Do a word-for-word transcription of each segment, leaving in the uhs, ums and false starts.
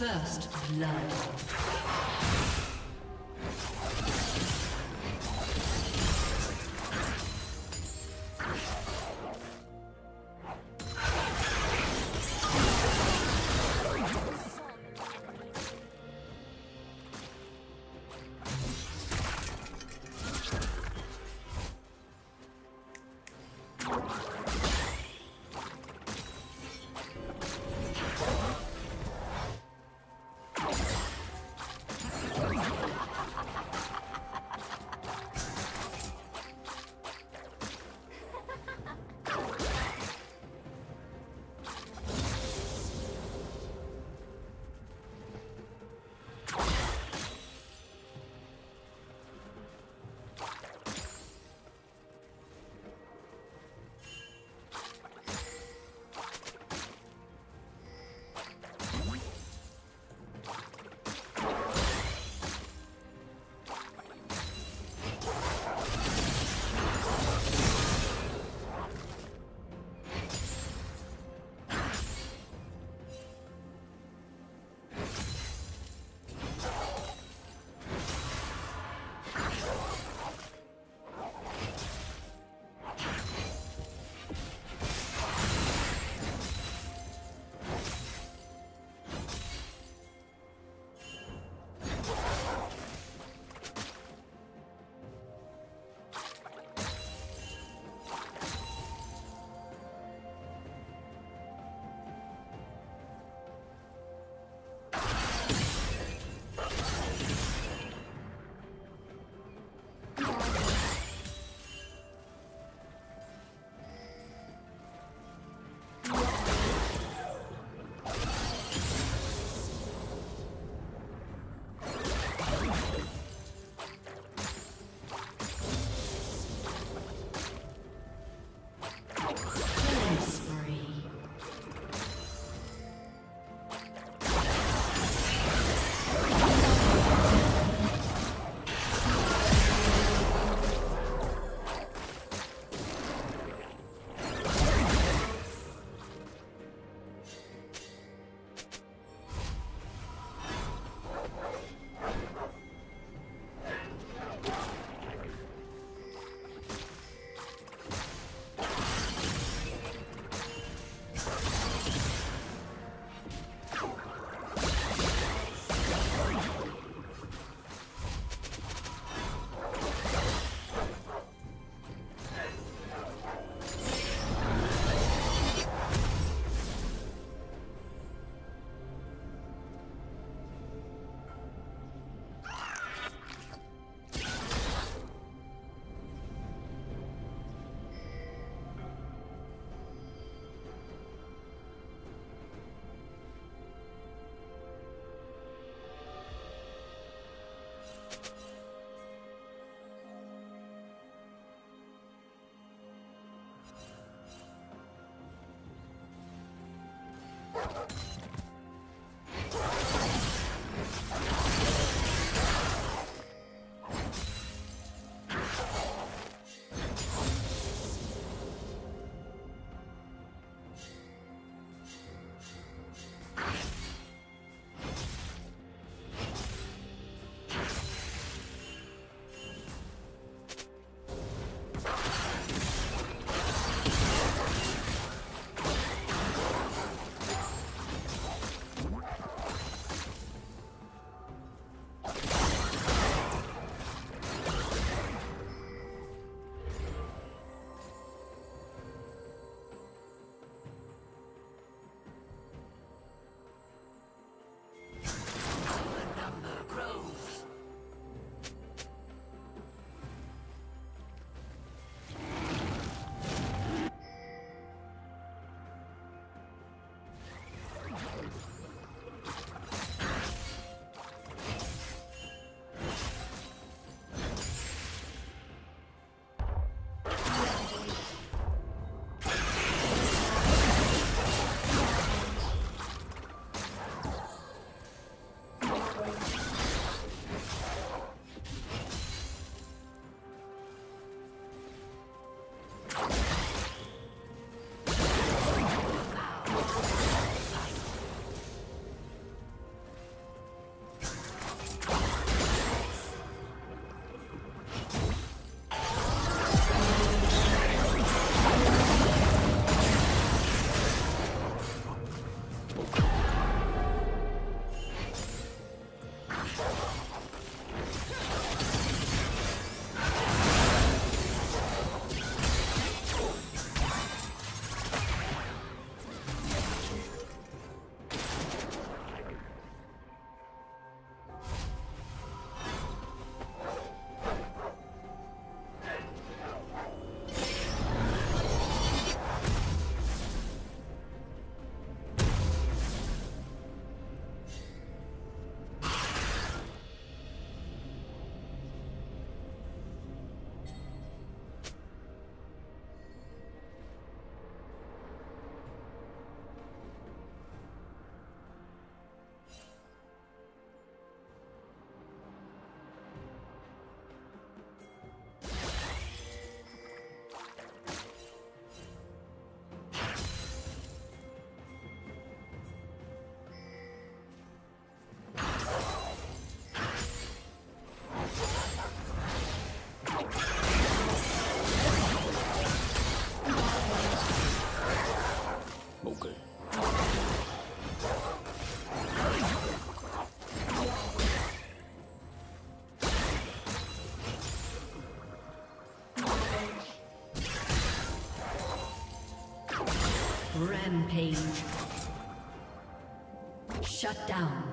First love. Rampage. Shut down.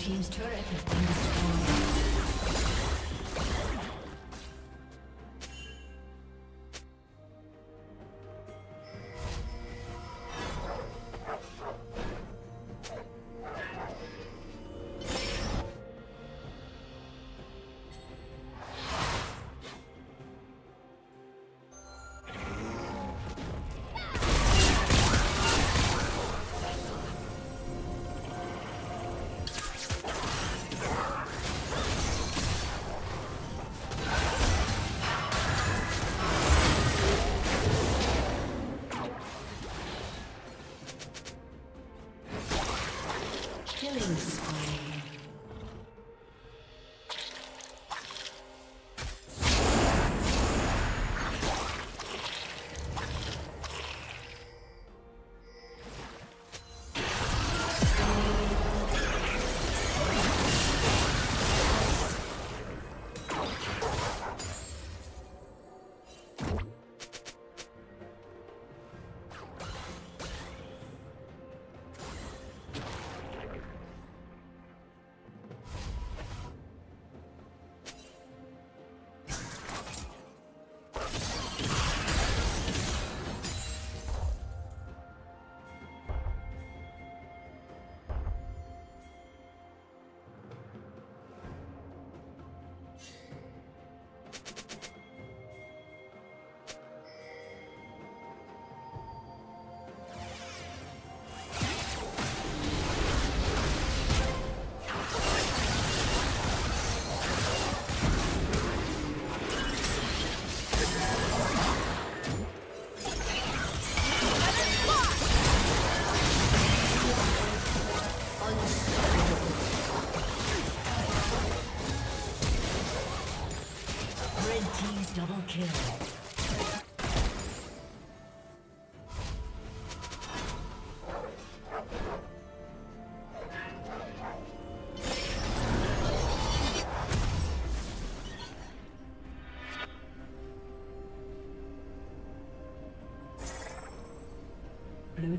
Team's turret has been destroyed. Double kill. Blue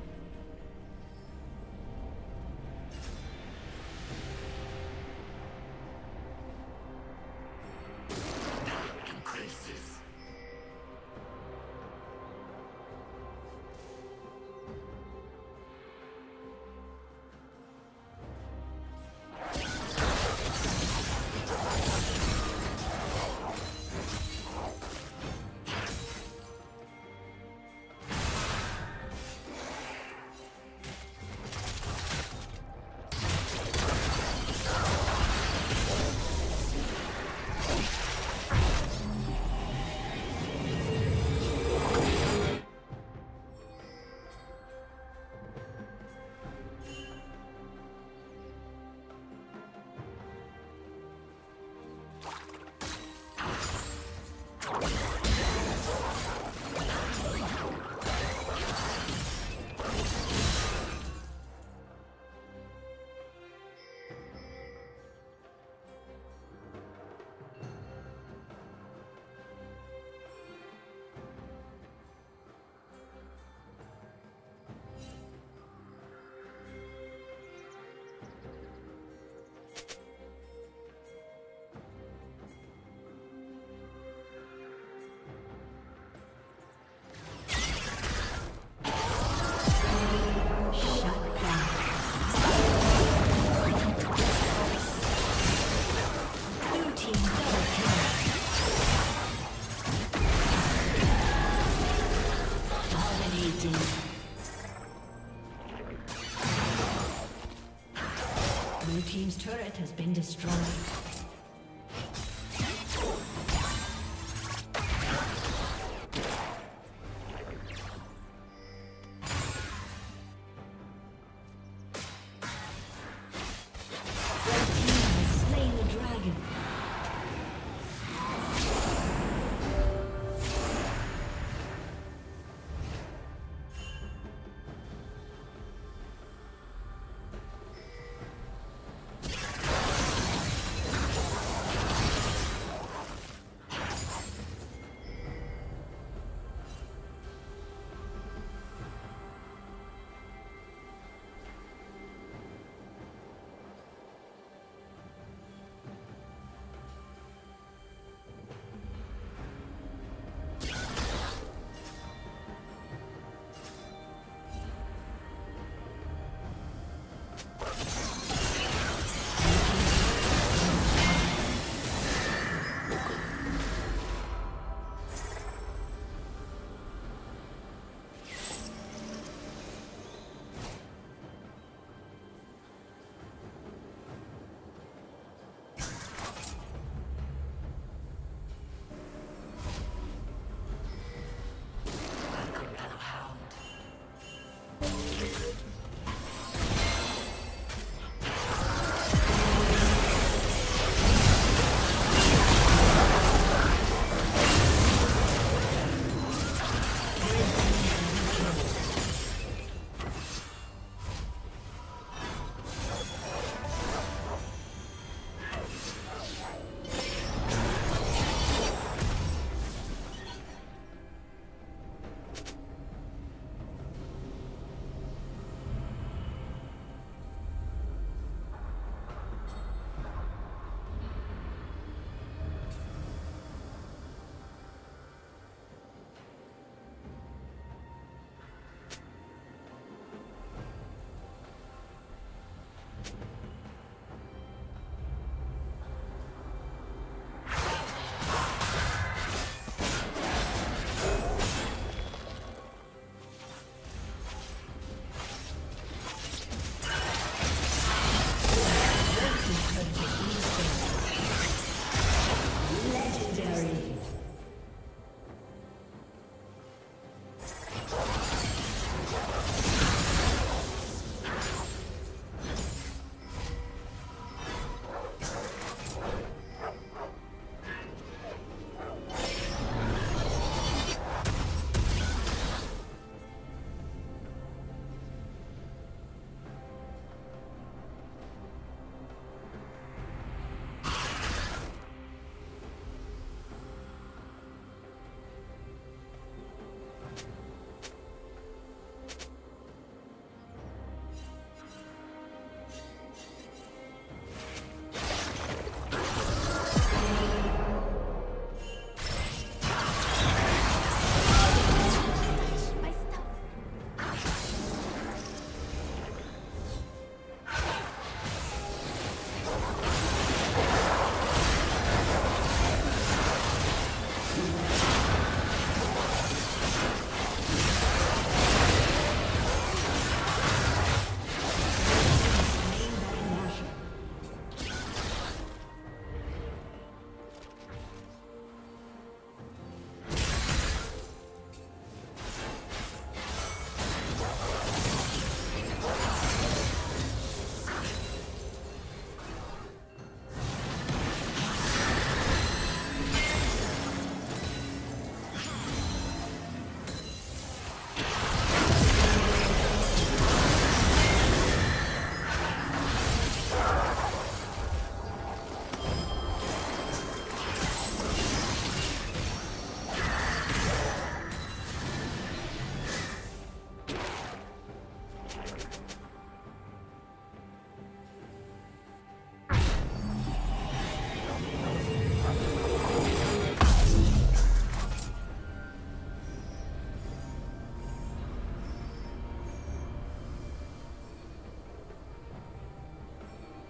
Blue team's turret has been destroyed.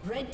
Red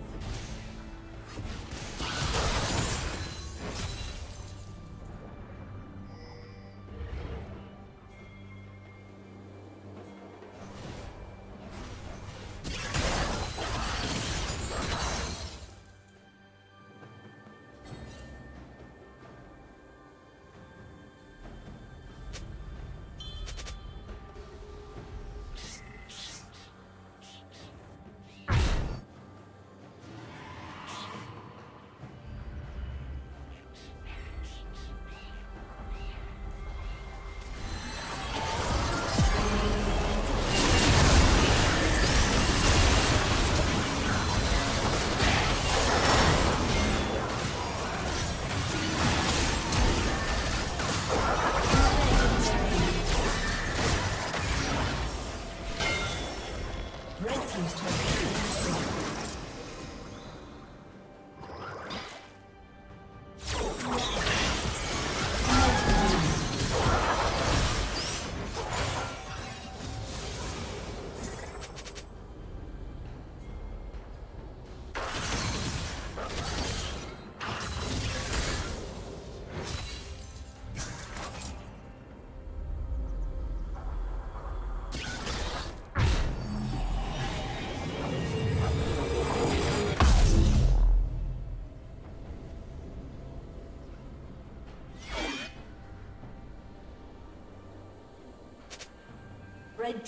The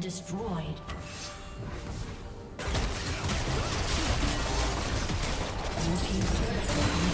Destroyed.